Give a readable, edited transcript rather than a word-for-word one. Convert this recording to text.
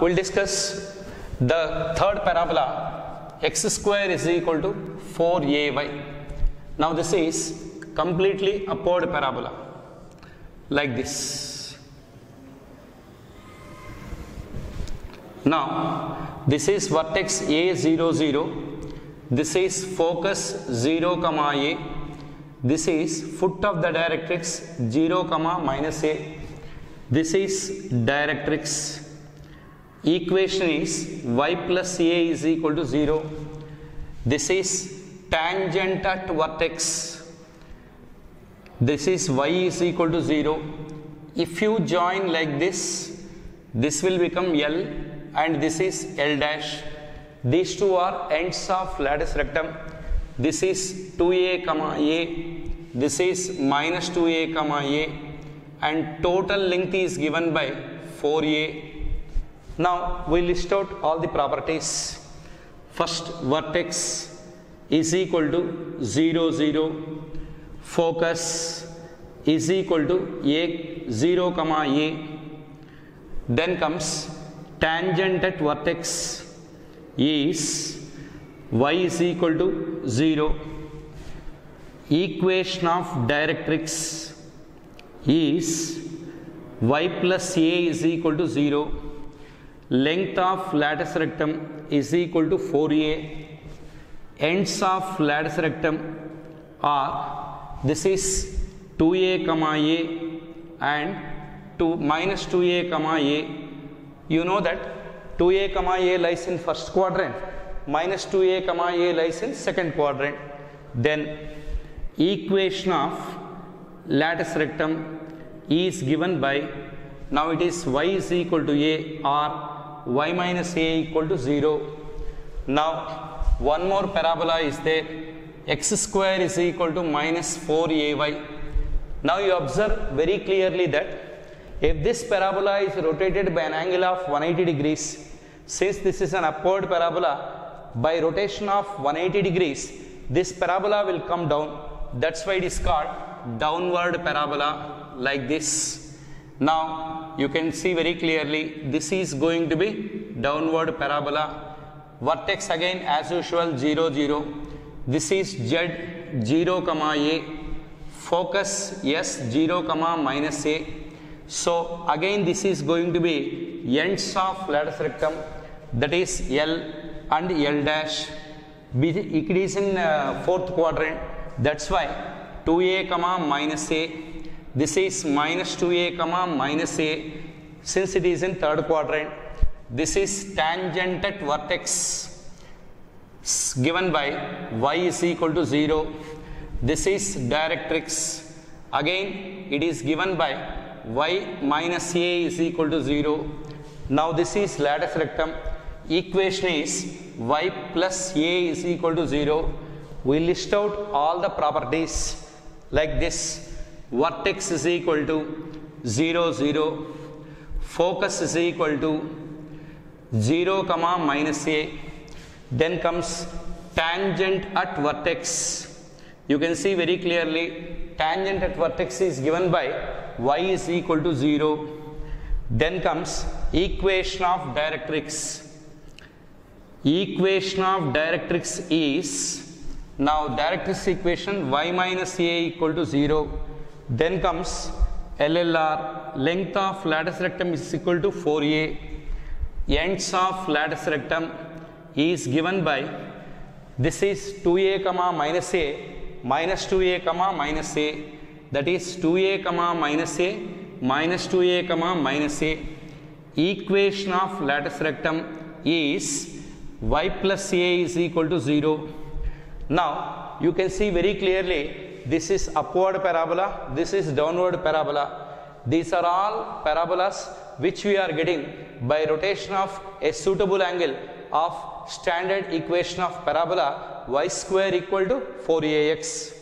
We'll discuss the third parabola. X square is equal to 4ay. Now this is completely upward parabola, like this. Now this is vertex A00, this is focus 0, a. This is foot of the directrix 0, -a. This is directrix. Equation is y plus a is equal to 0. This is tangent at vertex. This is y is equal to 0. If you join like this, this will become L and this is L dash. These two are ends of lattice rectum. This is 2a, a. This is minus 2a, a. And total length is given by 4a. Now we list out all the properties. First, vertex is equal to 0, 0, focus is equal to a 0, a. Then comes tangent at vertex is y is equal to 0. Equation of directrix is y plus a is equal to 0. Length of lattice rectum is equal to 4a. Ends of lattice rectum are, this is 2a, a and minus 2a, a. You know that 2a, a lies in first quadrant, minus 2a, a lies in second quadrant. Then equation of lattice rectum is given by, now it is y is equal to a or y minus a equal to 0. Now one more parabola is there. X square is equal to minus 4ay. Now you observe very clearly that if this parabola is rotated by an angle of 180 degrees, since this is an upward parabola, by rotation of 180 degrees, this parabola will come down. That's why it is called downward parabola, like this. Now you can see very clearly this is going to be downward parabola. Vertex again as usual 0, 0. This is z 0, a. Focus yes 0, -a. So again this is going to be ends of lattice rectum, that is L and L dash. It is in fourth quadrant. That's why 2a, -a. This is minus 2a, -a, since it is in third quadrant. This is tangent at vertex given by y is equal to 0. This is directrix, again it is given by y minus a is equal to 0. Now this is lattice rectum. Equation is y plus a is equal to 0. We list out all the properties like this. Vertex is equal to 0, 0, focus is equal to 0, -a. Then comes tangent at vertex. You can see very clearly tangent at vertex is given by y is equal to 0. Then comes equation of directrix. Equation of directrix is, now directrix equation y minus a equal to 0. Then comes LLR, length of lattice rectum is equal to 4a. Ends of lattice rectum is given by, this is 2a, -a, minus 2a, -a, that is 2a, -a, minus 2a, -a. Equation of lattice rectum is y plus a is equal to 0. Now you can see very clearly, this is upward parabola, this is downward parabola. These are all parabolas which we are getting by rotation of a suitable angle of standard equation of parabola y square equal to 4ax.